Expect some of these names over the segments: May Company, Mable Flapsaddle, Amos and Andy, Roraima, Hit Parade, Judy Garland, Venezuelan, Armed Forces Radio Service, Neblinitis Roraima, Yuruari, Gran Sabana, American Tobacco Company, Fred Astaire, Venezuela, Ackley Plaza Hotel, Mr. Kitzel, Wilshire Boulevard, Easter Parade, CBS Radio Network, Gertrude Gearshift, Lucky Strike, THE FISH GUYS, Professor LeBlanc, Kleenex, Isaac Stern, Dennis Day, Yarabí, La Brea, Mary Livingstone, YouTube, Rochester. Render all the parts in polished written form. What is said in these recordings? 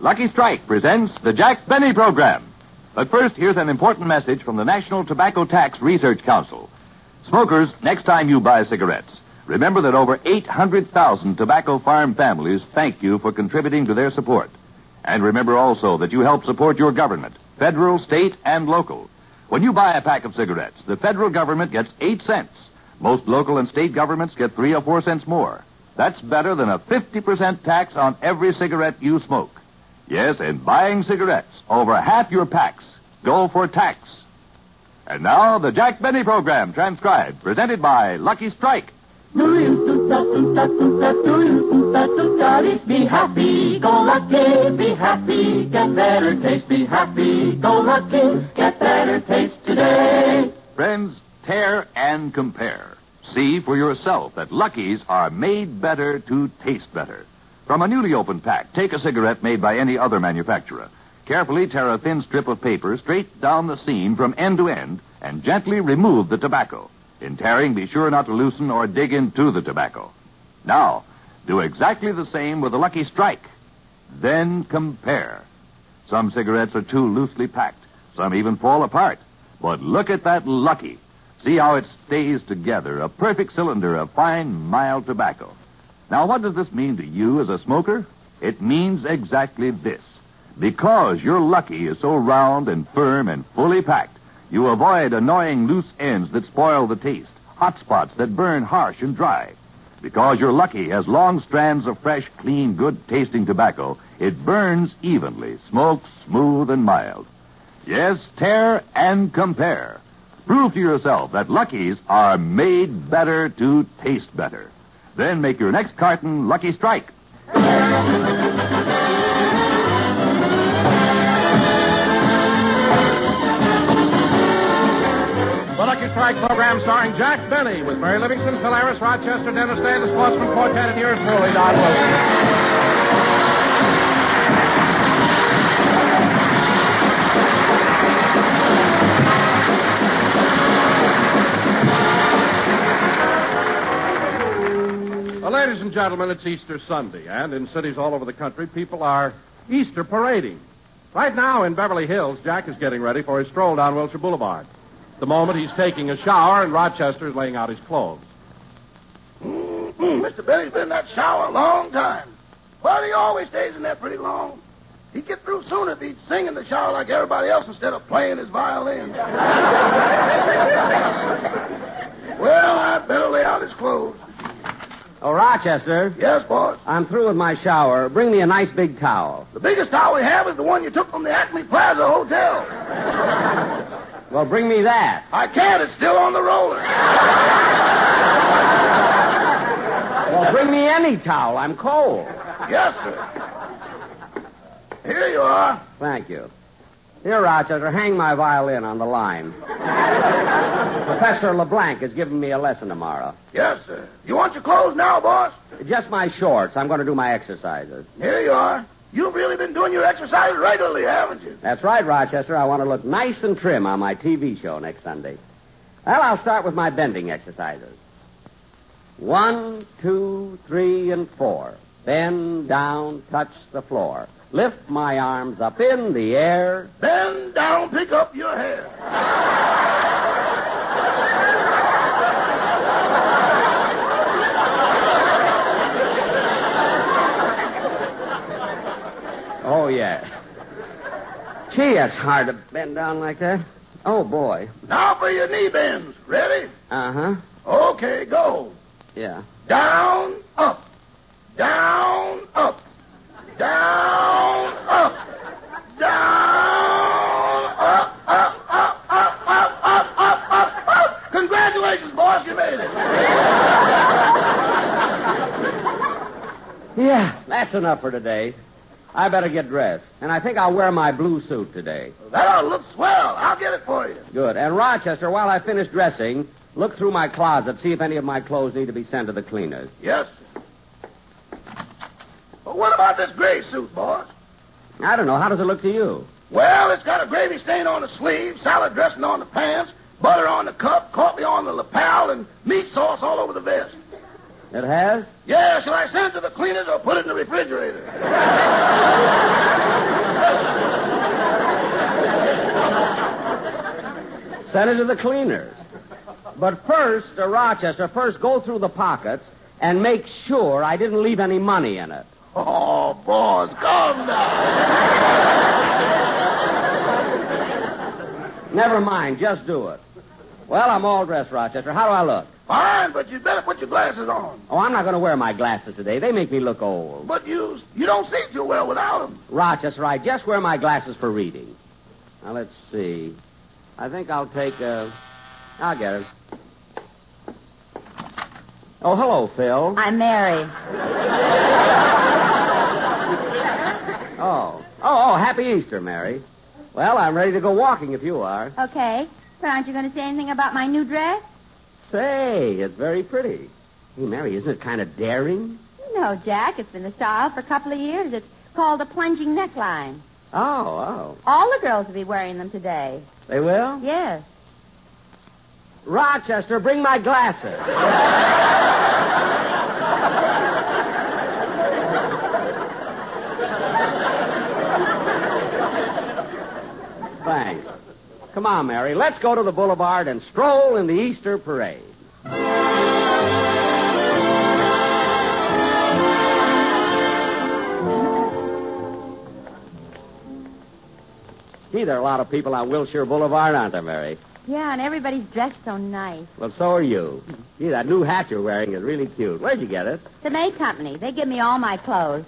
Lucky Strike presents the Jack Benny Program. But first, here's an important message from the National Tobacco Tax Research Council. Smokers, next time you buy cigarettes, remember that over 800,000 tobacco farm families thank you for contributing to their support. And remember also that you help support your government, federal, state, and local. When you buy a pack of cigarettes, the federal government gets 8 cents. Most local and state governments get 3 or 4 cents more. That's better than a 50% tax on every cigarette you smoke. Yes, in buying cigarettes, over half your packs go for tax. And now, the Jack Benny Program, transcribed, presented by Lucky Strike. Be happy, go lucky, be happy, get better taste, be happy, go lucky, get better taste today. Friends, tear and compare. See for yourself that Luckies are made better to taste better. From a newly opened pack, take a cigarette made by any other manufacturer. Carefully tear a thin strip of paper straight down the seam from end to end and gently remove the tobacco. In tearing, be sure not to loosen or dig into the tobacco. Now, do exactly the same with a Lucky Strike. Then compare. Some cigarettes are too loosely packed. Some even fall apart. But look at that Lucky. See how it stays together, a perfect cylinder of fine, mild tobacco. Now, what does this mean to you as a smoker? It means exactly this. Because your Lucky is so round and firm and fully packed, you avoid annoying loose ends that spoil the taste, hot spots that burn harsh and dry. Because your Lucky has long strands of fresh, clean, good-tasting tobacco, it burns evenly, smokes smooth and mild. Yes, tear and compare. Prove to yourself that Luckies are made better to taste better. Then make your next carton Lucky Strike. The Lucky Strike program starring Jack Benny with Mary Livingstone, Phil Harris, Rochester, Dennis Day, the Sportsman Quartet, and yours truly, Don Wilson. Ladies and gentlemen, it's Easter Sunday, and in cities all over the country, people are Easter parading. Right now in Beverly Hills, Jack is getting ready for his stroll down Wilshire Boulevard. At the moment, he's taking a shower, and Rochester is laying out his clothes. Mr. Benny's been in that shower a long time. Well, he always stays in there pretty long. He'd get through soon if he'd sing in the shower like everybody else instead of playing his violin. Well, I'd better lay out his clothes. Oh, Rochester. Yes, boss. I'm through with my shower. Bring me a nice big towel. The biggest towel we have is the one you took from the Ackley Plaza Hotel. Well, bring me that. I can't. It's still on the roller. Well, bring me any towel. I'm cold. Yes, sir. Here you are. Thank you. Here, Rochester, hang my violin on the line. Professor LeBlanc is giving me a lesson tomorrow. Yes, sir. You want your clothes now, boss? Just my shorts. I'm going to do my exercises. Here you are. You've really been doing your exercise regularly, haven't you? That's right, Rochester. I want to look nice and trim on my TV show next Sunday. Well, I'll start with my bending exercises. 1, 2, 3, and 4. Bend down, touch the floor. Lift my arms up in the air. Bend down, pick up your hair. Oh, yeah. Gee, it's hard to bend down like that. Oh, boy. Now for your knee bends. Ready? Uh-huh. Okay, go. Yeah. Down, up. Down, up. Down, up, down, up, up, up, up, up, up, up, up, up. Congratulations, boss, you made it. Yeah, that's enough for today. I better get dressed, and I think I'll wear my blue suit today. That'll look swell. I'll get it for you. Good. And Rochester, while I finish dressing, look through my closet, see if any of my clothes need to be sent to the cleaners. Yes, sir. What about this gray suit, boss? I don't know. How does it look to you? Well, it's got a gravy stain on the sleeve, salad dressing on the pants, butter on the cup, coffee on the lapel, and meat sauce all over the vest. It has? Yeah, shall I send it to the cleaners or put it in the refrigerator? Send it to the cleaners. But first, Rochester, first go through the pockets and make sure I didn't leave any money in it. Oh, boss, come now. Never mind, just do it. Well, I'm all dressed, Rochester. How do I look? Fine, but you better put your glasses on. Oh, I'm not going to wear my glasses today. They make me look old. But you don't see too well without them. Rochester, I just wear my glasses for reading. Now, let's see. I think I'll take I'll get it. Oh, hello, Phil. I'm Mary. Oh, happy Easter, Mary. Well, I'm ready to go walking if you are. Okay. But aren't you going to say anything about my new dress? Say, it's very pretty. Hey, Mary, isn't it kind of daring? No, Jack. It's been the style for a couple of years. It's called a plunging neckline. Oh. All the girls will be wearing them today. They will? Yes. Rochester, bring my glasses. Thanks. Come on, Mary. Let's go to the boulevard and stroll in the Easter parade. Gee, there are a lot of people on Wilshire Boulevard, aren't there, Mary? Yeah, and everybody's dressed so nice. Well, so are you. Gee, that new hat you're wearing is really cute. Where'd you get it? The May Company. They give me all my clothes.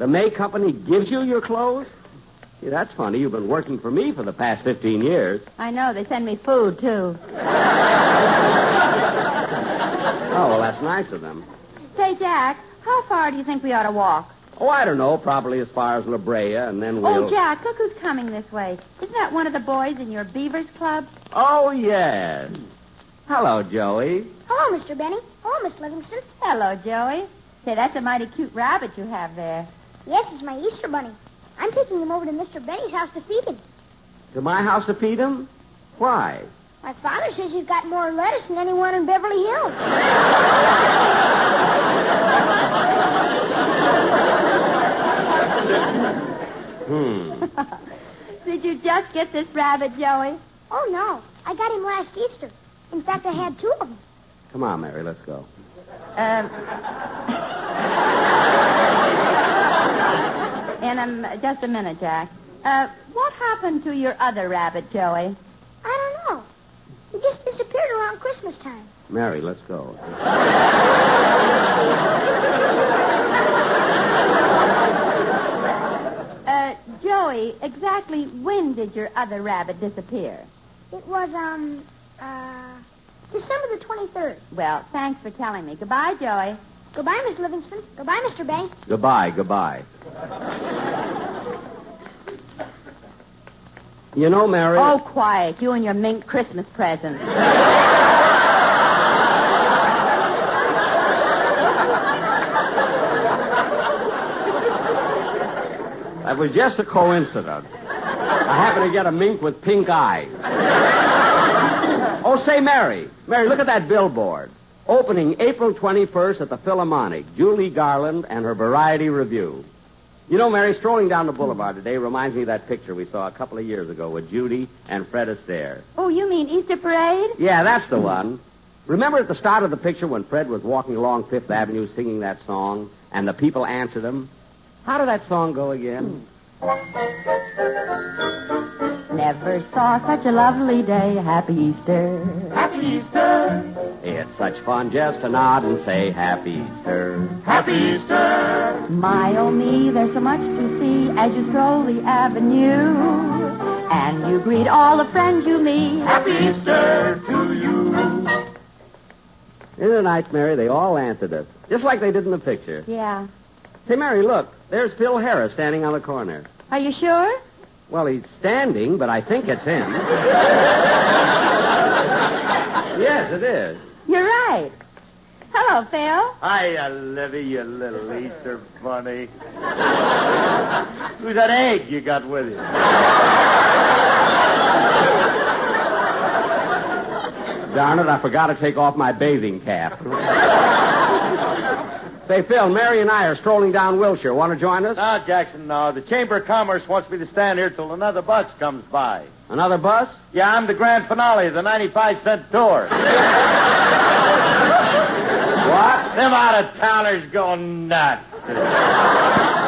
The May Company gives you your clothes? Gee, that's funny. You've been working for me for the past 15 years. I know. They send me food, too. Oh, well, that's nice of them. Say, Jack, how far do you think we ought to walk? Oh, I don't know. Probably as far as La Brea, and then we'll... Oh, Jack, look who's coming this way. Isn't that one of the boys in your Beavers Club? Oh, yes. Hello, Joey. Hello, Mr. Benny. Hello, Miss Livingston. Hello, Joey. Say, that's a mighty cute rabbit you have there. Yes, it's my Easter bunny. I'm taking him over to Mr. Benny's house to feed him. To my house to feed him? Why? My father says he's got more lettuce than anyone in Beverly Hills. Did you just get this rabbit, Joey? Oh, no. I got him last Easter. In fact, I had two of them. Come on, Mary, let's go. Just a minute, Jack. What happened to your other rabbit, Joey? I don't know. He just disappeared around Christmas time. Mary, let's go. Joey, exactly when did your other rabbit disappear? It was, December the 23rd. Well, thanks for telling me. Goodbye, Joey. Goodbye, Miss Livingston. Goodbye, Mr. Benny. Goodbye. You know, Mary... Oh, quiet. You and your mink Christmas present. That was just a coincidence. I happened to get a mink with pink eyes. Oh, say, Mary. Mary, look at that billboard. Opening April 21st at the Philharmonic, Judy Garland and her Variety Review. You know, Mary, strolling down the boulevard today reminds me of that picture we saw a couple of years ago with Judy and Fred Astaire. Oh, you mean Easter Parade? Yeah, that's the one. Remember at the start of the picture when Fred was walking along Fifth Avenue singing that song and the people answered him? How did that song go again? Never saw such a lovely day. Happy Easter. Happy Easter. It's such fun just to nod and say Happy Easter. Happy Easter. My, oh me, there's so much to see as you stroll the avenue. And you greet all the friends you meet. Happy Easter to you. Isn't it nice, Mary? They all answered us, just like they did in the picture. Yeah. Say, Mary, look. There's Phil Harris standing on the corner. Are you sure? Well, he's standing, but I think it's him. Yes, it is. You're right. Hello, Phil. Hiya, Livy, you little Easter bunny. Who's that egg you got with you? Darn it, I forgot to take off my bathing cap. Say, Phil, Mary and I are strolling down Wilshire. Want to join us? No, Jackson, no. The Chamber of Commerce wants me to stand here till another bus comes by. Another bus? Yeah, I'm the grand finale of the 95-cent tour. What? Them out-of-towners go nuts.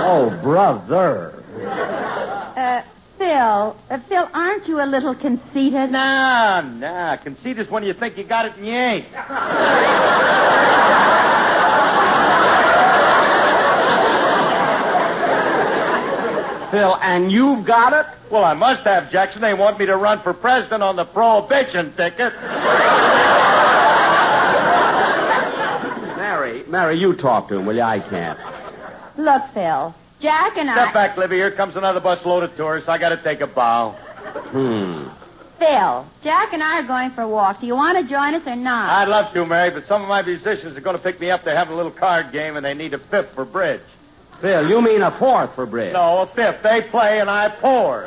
Oh, brother. Phil, aren't you a little conceited? No. Conceit is when you think you got it and you ain't. Phil, and you've got it? Well, I must have, Jackson. They want me to run for president on the prohibition ticket. Mary, you talk to him, will you? I can't. Look, Phil, Jack and I... Step back, Libby. Here comes another bus load of tourists. I got to take a bow. Phil, Jack and I are going for a walk. Do you want to join us or not? I'd love to, Mary, but some of my musicians are going to pick me up. They're having a little card game, and they need a fifth for bridge. Phil, you mean a fourth for bridge? No, a fifth. They play and I pour.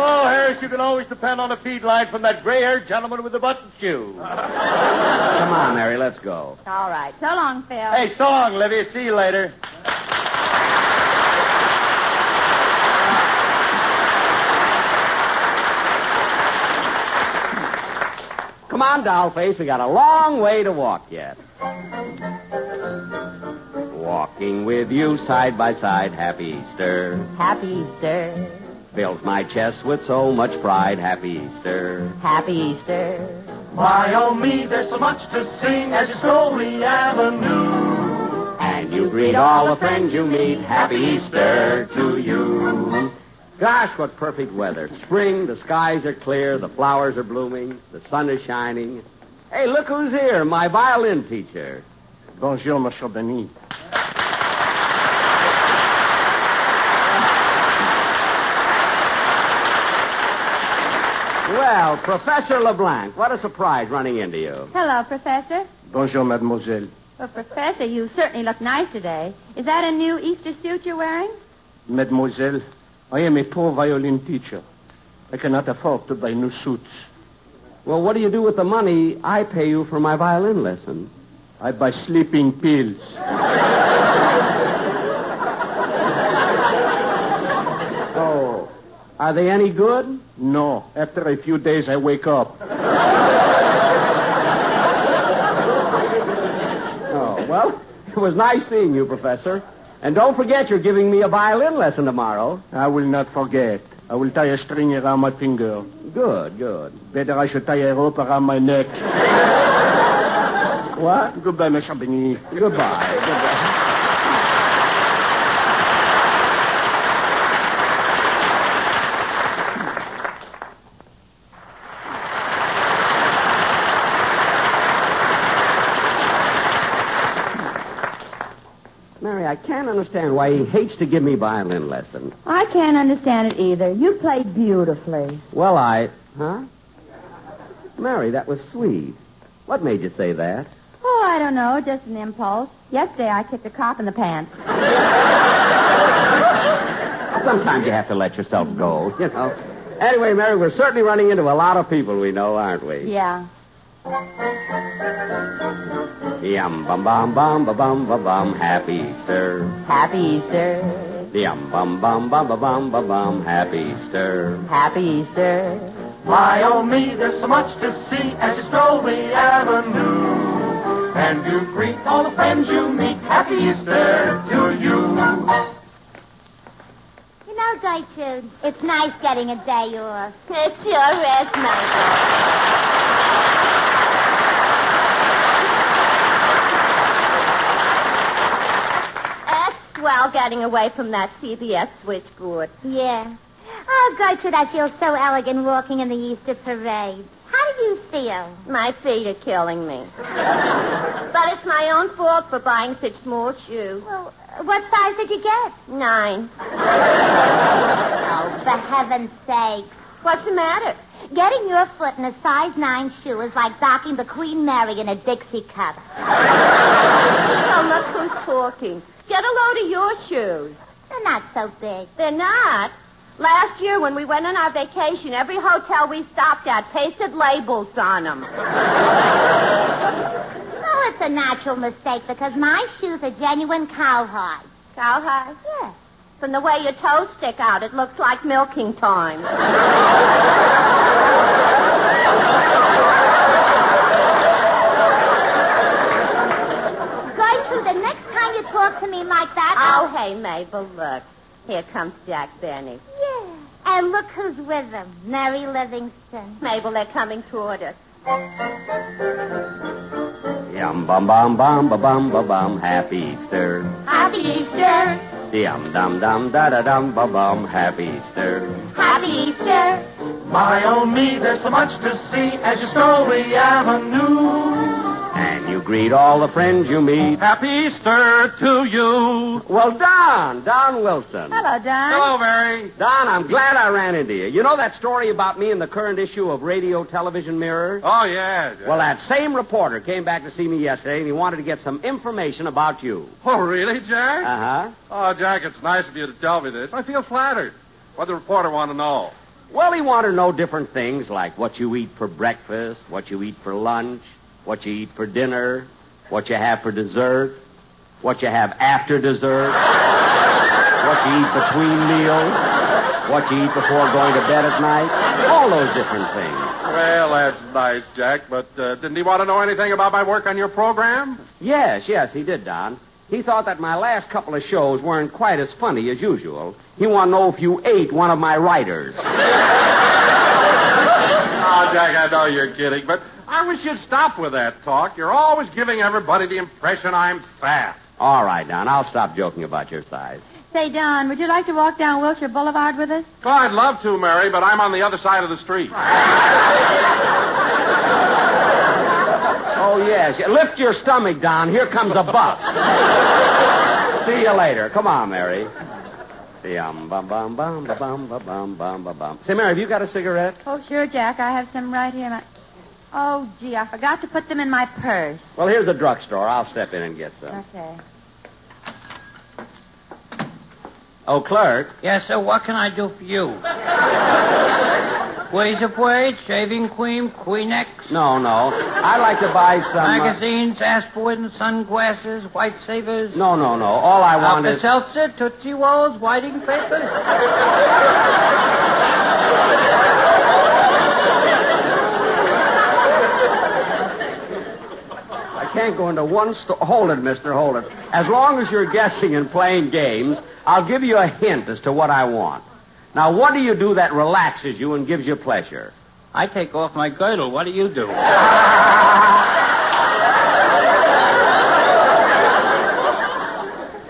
Oh, Harris, you can always depend on a feed line from that gray-haired gentleman with the button shoe. Come on, Mary, let's go. All right. So long, Phil. Hey, so long, Livia. See you later. Come on, dollface. We got a long way to walk yet. Walking with you side by side, happy Easter. Happy Easter. Fills my chest with so much pride, happy Easter. Happy Easter. Why, oh me, there's so much to sing as you stroll the avenue. And you greet all the friends you meet, happy Easter to you. Gosh, what perfect weather. Spring, the skies are clear, the flowers are blooming, the sun is shining. Hey, look who's here, my violin teacher. Bonjour, Monsieur Benny. Well, Professor LeBlanc, what a surprise running into you. Hello, Professor. Bonjour, Mademoiselle. Well, Professor, you certainly look nice today. Is that a new Easter suit you're wearing? Mademoiselle, I am a poor violin teacher. I cannot afford to buy new suits. Well, what do you do with the money I pay you for my violin lesson? I buy sleeping pills. Are they any good? No. After a few days, I wake up. Oh, well, it was nice seeing you, Professor. And don't forget you're giving me a violin lesson tomorrow. I will not forget. I will tie a string around my finger. Good. Better I should tie a rope around my neck. What? Goodbye, Monsieur Benny. Goodbye. I can't understand why he hates to give me violin lesson. I can't understand it either. You played beautifully. Well, Huh? Mary, that was sweet. What made you say that? Oh, I don't know. Just an impulse. Yesterday, I kicked a cop in the pants. Sometimes you have to let yourself go, you know. Anyway, Mary, we're certainly running into a lot of people we know, aren't we? Yeah. Yum bum bum bum bum bum bum, happy Easter. Happy Easter. Yum bum bum bum bum bum bum, happy Easter. Happy Easter. Why, oh me, there's so much to see as you stroll the avenue, and you greet all the friends you meet. Happy Easter to you. You know, Gertrude, it's nice getting a day off. It sure is nice. Well, getting away from that CBS switchboard. Yeah. Oh, Gertrude, I feel so elegant walking in the Easter parade. How do you feel? My feet are killing me. But it's my own fault for buying such small shoes. Well, what size did you get? 9. Oh, for heaven's sake. What's the matter? Getting your foot in a size 9 shoe is like docking the Queen Mary in a Dixie cup. Oh, look who's talking. Get a load of your shoes. They're not so big. They're not? Last year, when we went on our vacation, every hotel we stopped at pasted labels on them. it's a natural mistake because my shoes are genuine cowhide. Cowhide? Yes. From the way your toes stick out, it looks like milking time. Gertrude, the next time you talk to me like that... Oh, hey, Mabel, look. Here comes Jack Benny. Yeah. And look who's with him, Mary Livingstone. Mabel, they're coming toward us. Yum, bum, bum, bum, bum, bum, bum, bum, happy Easter. Happy Easter. Yum, dum, dum, da, da, dum, bum, bum, happy Easter. Happy Easter. By oh me, there's so much to see as you stroll the avenue. And you greet all the friends you meet. Happy Easter to you. Well, Don Wilson. Hello, Don. Hello, Mary. Don, I'm glad I ran into you. You know that story about me in the current issue of Radio Television Mirror? Oh, yes. Well, that same reporter came back to see me yesterday, and he wanted to get some information about you. Oh, really, Jack? Uh-huh. Oh, Jack, it's nice of you to tell me this. I feel flattered. What did the reporter want to know? Well, he wanted to know different things, like what you eat for breakfast, what you eat for lunch, what you eat for dinner, what you have for dessert, what you have after dessert, what you eat between meals, what you eat before going to bed at night, all those different things. Well, that's nice, Jack, but didn't he want to know anything about my work on your program? Yes, he did, Don. He thought that my last couple of shows weren't quite as funny as usual. He wanted to know if you ate one of my writers. Oh, Jack, I know you're kidding, but I wish you'd stop with that talk. You're always giving everybody the impression I'm fat. All right, Don. I'll stop joking about your size. Say, Don, would you like to walk down Wilshire Boulevard with us? Oh, I'd love to, Mary, but I'm on the other side of the street. Oh, yes. Lift your stomach, Don. Here comes a bus. See you later. Come on, Mary. Say, Mary, have you got a cigarette? Oh, sure, Jack. I have some right here. Oh, gee, I forgot to put them in my purse. Well, here's the drugstore. I'll step in and get some. Okay. Oh, clerk. Yes, sir, what can I do for you? Ways of weight, shaving cream, Kleenex. No. I'd like to buy some... Magazines, aspirin, sunglasses, white savers. No. All I want is... seltzer, Tootsie Rolls, whiting paper. Can't go into one store. Hold it, mister, hold it. As long as you're guessing and playing games, I'll give you a hint as to what I want. Now, what do you do that relaxes you and gives you pleasure? I take off my girdle. What do you do?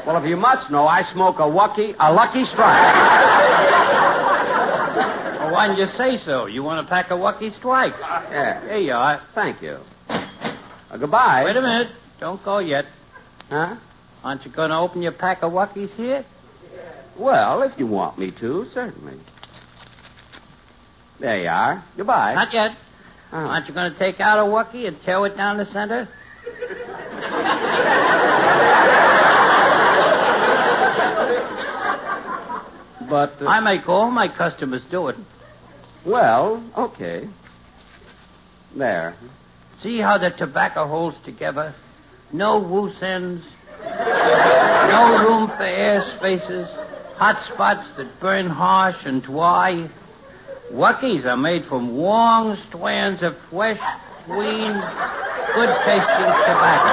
Well, if you must know, I smoke a Lucky Strike. Well, why didn't you say so? You want to pack a Lucky Strike? Yeah. Here you are. Thank you. Goodbye. Wait a minute. Don't go yet. Huh? Aren't you going to open your pack of Wockies here? Well, if you want me to, certainly. There you are. Goodbye. Not yet. Oh. Aren't you going to take out a Wockie and tear it down the center? But... I make all my customers do it. Well, okay. There. See how the tobacco holds together? No loose ends. No room for air spaces. Hot spots that burn harsh and dry. Wockies are made from long strands of fresh, clean, good-tasting tobacco.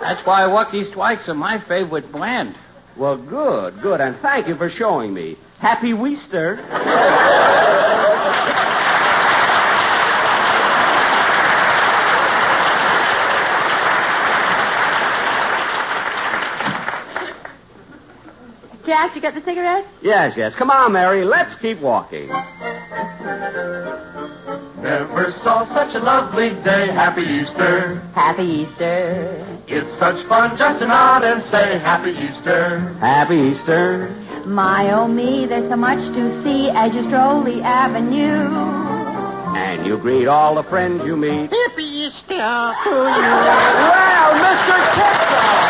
That's why Wockie Strikes are my favorite blend. Well, good, and thank you for showing me. Happy Easter. Jack, you got the cigarettes? Yes. Come on, Mary, let's keep walking. Never saw such a lovely day. Happy Easter. Happy Easter. It's such fun just to nod and say Happy Easter. Happy Easter. My, oh, me, there's so much to see as you stroll the avenue. And you greet all the friends you meet. Happy Easter to you. Well, Mr. Kitson!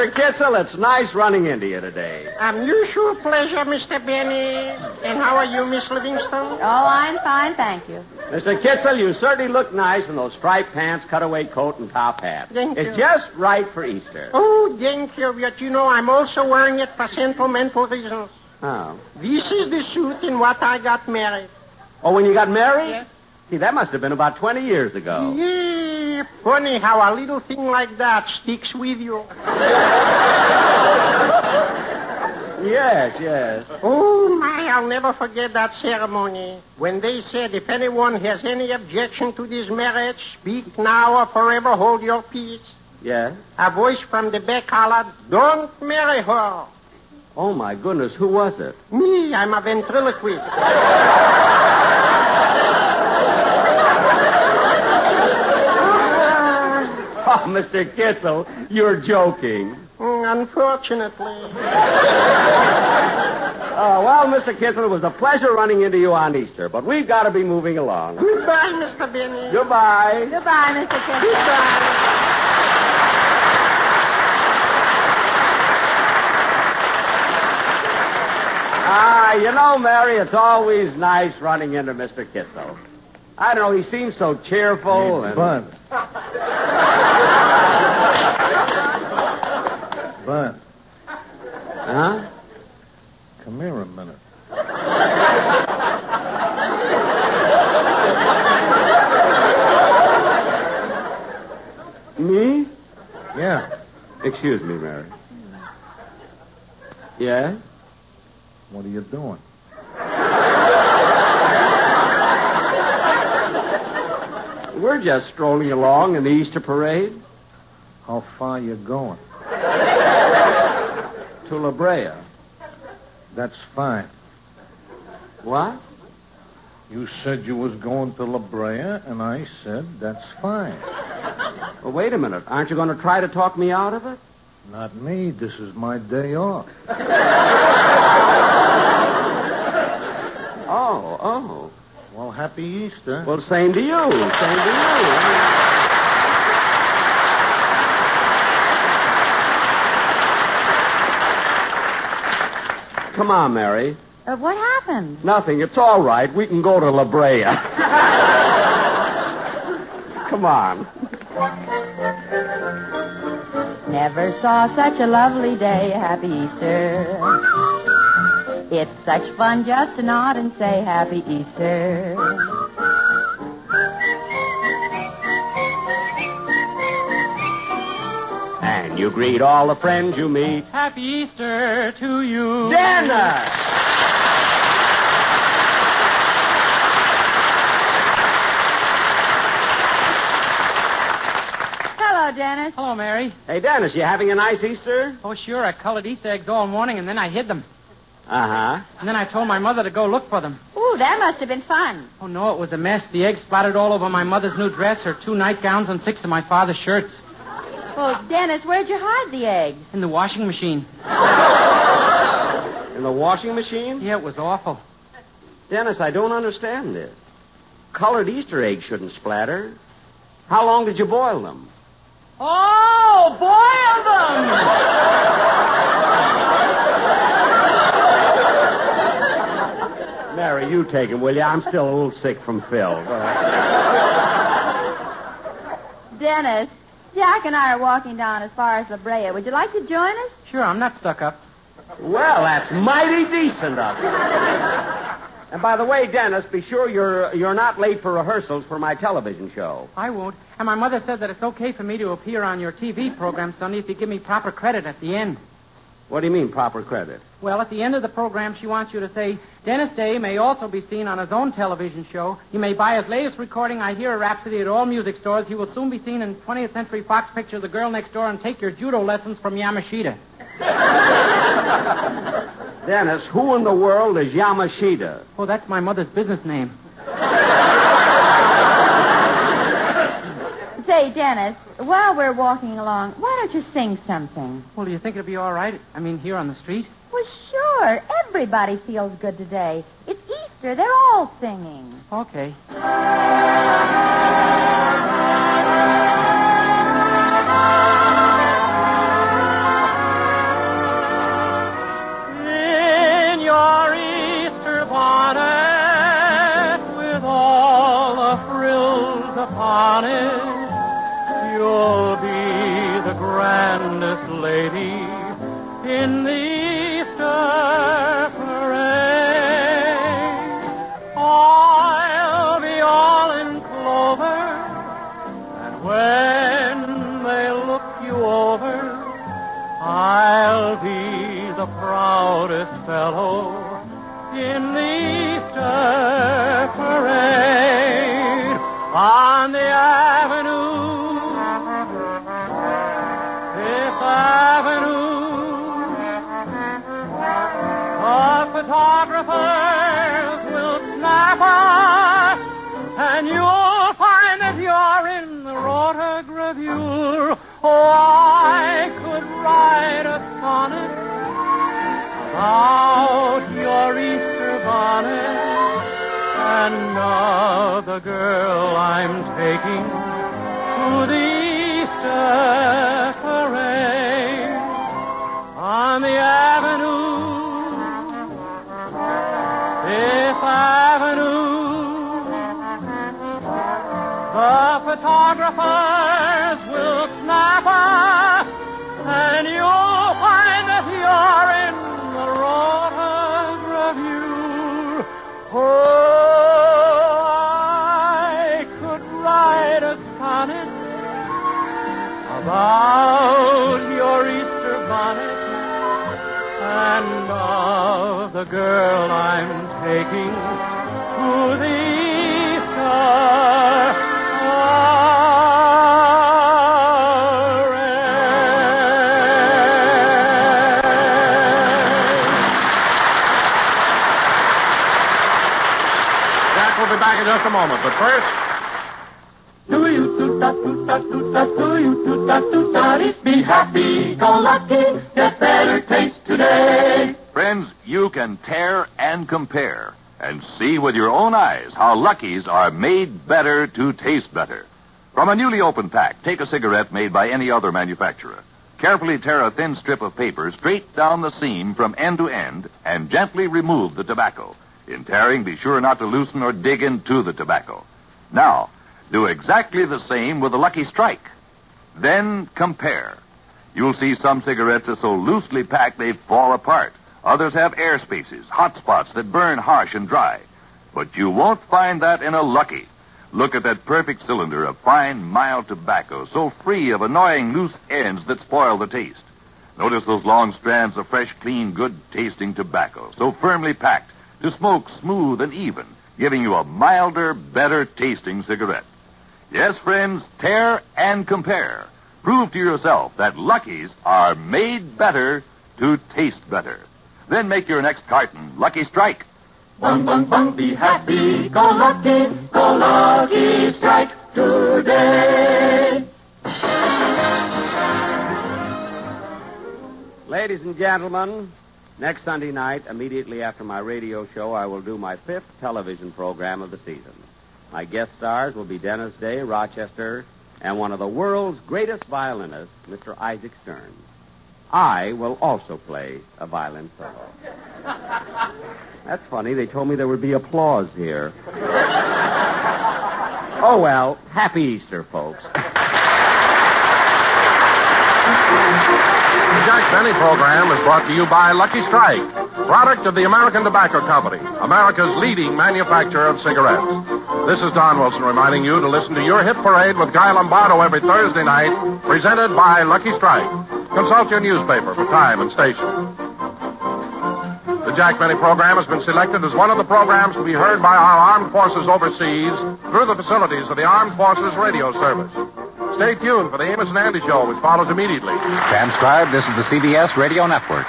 Professor Kitzel, it's nice running into you today. Unusual pleasure, Mr. Benny. And how are you, Miss Livingstone? Oh, I'm fine, thank you. Mr. Kitzel, you certainly look nice in those striped pants, cutaway coat, and top hat. Thank you. It's just right for Easter. Oh, thank you. But you know, I'm also wearing it for sentimental reasons. Oh. This is the suit in what I got married. Oh, when you got married? Yes. See, that must have been about 20 years ago. Yeah, funny how a little thing like that sticks with you. Yes. Oh, my, I'll never forget that ceremony. When they said, if anyone has any objection to this marriage, speak now or forever hold your peace. Yeah? A voice from the back hollered, don't marry her. Oh, my goodness, who was it? Me, I'm a ventriloquist. Oh, Mr. Kitzel, you're joking. Unfortunately. Well, Mr. Kitzel, it was a pleasure running into you on Easter, but we've got to be moving along. Goodbye, Mr. Benny. Goodbye. Goodbye, Mr. Kitzel. Goodbye. You know, Mary, it's always nice running into Mr. Kitzel. I don't know, he seems so cheerful and fun. Fun. Huh? Come here a minute. Me? Yeah. Excuse me, Mary. Yeah? What are you doing? We're just strolling along in the Easter parade. How far are you going? To La Brea. That's fine. What? You said you was going to La Brea, and I said that's fine. Well, wait a minute. Aren't you going to try to talk me out of it? Not me. This is my day off. Oh. Well, happy Easter. Well, same to you. Come on, Mary. What happened? Nothing. It's all right. We can go to La Brea. Come on. Never saw such a lovely day. Happy Easter. It's such fun just to nod and say Happy Easter. And you greet all the friends you meet. Happy Easter to you. Dennis! Hello, Dennis. Hello, Mary. Hey, Dennis, you having a nice Easter? Oh, sure. I colored Easter eggs all morning and then I hid them. Uh-huh. And then I told my mother to go look for them. Ooh, that must have been fun. Oh, no, it was a mess. The eggs splattered all over my mother's new dress, her two nightgowns, and 6 of my father's shirts. Well, Dennis, where'd you hide the eggs? In the washing machine. In the washing machine? Yeah, it was awful. Dennis, I don't understand this. Colored Easter eggs shouldn't splatter. How long did you boil them? Oh, boil them! Mary, you take him, will you? I'm still a little sick from Phil. Dennis, Jack and I are walking down as far as La Brea. Would you like to join us? Sure, I'm not stuck up. Well, that's mighty decent of you. And by the way, Dennis, be sure you're not late for rehearsals for my television show. I won't. And my mother said that it's okay for me to appear on your TV program, Sonny, if you give me proper credit at the end. What do you mean, proper credit? Well, at the end of the program, she wants you to say, Dennis Day may also be seen on his own television show. You may buy his latest recording, I Hear a Rhapsody, at all music stores. He will soon be seen in 20th Century Fox picture, The Girl Next Door, and take your judo lessons from Yamashita. Dennis, who in the world is Yamashita? Oh, that's my mother's business name. Say, Dennis, while we're walking along, why don't you sing something? Well, do you think it'll be all right? I mean, here on the street? Well, sure. Everybody feels good today. It's Easter. They're all singing. Okay. Oh, I could write a sonnet about your Easter bonnet and of the girl I'm taking to the Easter parade on the avenue, Fifth Avenue. The photographers will snap up, and you'll find that you're in the Rotary Review. Oh, I could write a sonnet about your Easter bonnet and of the girl I'm taking to the Easter. In just a moment, but first. Be happy, go lucky, get better taste today. Friends, you can tear and compare and see with your own eyes how Luckies are made better to taste better. From a newly opened pack, take a cigarette made by any other manufacturer. Carefully tear a thin strip of paper straight down the seam from end to end and gently remove the tobacco. In tearing, be sure not to loosen or dig into the tobacco. Now, do exactly the same with a Lucky Strike. Then compare. You'll see some cigarettes are so loosely packed they fall apart. Others have air spaces, hot spots that burn harsh and dry. But you won't find that in a Lucky. Look at that perfect cylinder of fine, mild tobacco, so free of annoying loose ends that spoil the taste. Notice those long strands of fresh, clean, good-tasting tobacco, so firmly packed, to smoke smooth and even, giving you a milder, better-tasting cigarette. Yes, friends, tear and compare. Prove to yourself that Luckies are made better to taste better. Then make your next carton Lucky Strike. Bung, bung, bung, be happy, go Lucky Strike today. Ladies and gentlemen, next Sunday night, immediately after my radio show, I will do my fifth television program of the season. My guest stars will be Dennis Day, Rochester, and one of the world's greatest violinists, Mr. Isaac Stern. I will also play a violin solo. That's funny. They told me there would be applause here. Oh, well, happy Easter, folks. The Jack Benny program is brought to you by Lucky Strike, product of the American Tobacco Company, America's leading manufacturer of cigarettes. This is Don Wilson reminding you to listen to your Hit Parade with Guy Lombardo every Thursday night, presented by Lucky Strike. Consult your newspaper for time and station. The Jack Benny program has been selected as one of the programs to be heard by our armed forces overseas through the facilities of the Armed Forces Radio Service. Stay tuned for the Amos and Andy show, which follows immediately. Transcribed, this is the CBS Radio Network.